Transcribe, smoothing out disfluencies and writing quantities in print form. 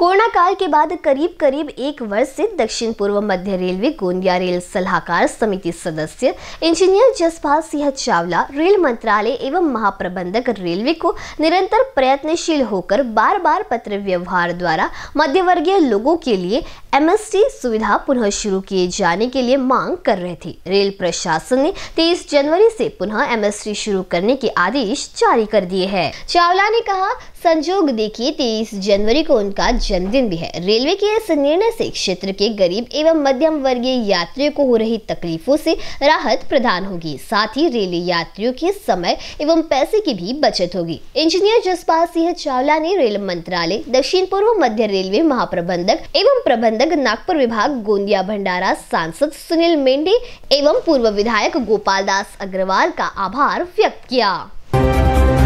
Corona काल के बाद करीब करीब एक वर्ष से दक्षिण पूर्व मध्य रेलवे गोंदिया रेल सलाहकार समिति सदस्य इंजीनियर जसपाल सिंह चावला रेल मंत्रालय एवं महाप्रबंधक रेलवे को निरंतर प्रयत्नशील होकर बार बार पत्र व्यवहार द्वारा मध्यवर्गीय लोगों के लिए एमएसटी सुविधा पुनः शुरू किए जाने के लिए मांग कर रहे थे। रेल प्रशासन ने 23 जनवरी से पुनः एमएसटी शुरू करने के आदेश जारी कर दिए हैं। चावला ने कहा, संजोग देखिए 23 जनवरी को उनका जन्मदिन भी है। रेलवे के इस निर्णय से क्षेत्र के गरीब एवं मध्यम वर्गीय यात्रियों को हो रही तकलीफों से राहत प्रदान होगी, साथ ही रेल यात्रियों के समय एवं पैसे की भी बचत होगी। इंजीनियर जसपाल सिंह चावला ने रेल मंत्रालय, दक्षिण पूर्व मध्य रेलवे महाप्रबंधक एवं प्रबंधक नागपुर विभाग, गोंदिया भंडारा सांसद सुनील मेंढे एवं पूर्व विधायक गोपाल दास अग्रवाल का आभार व्यक्त किया।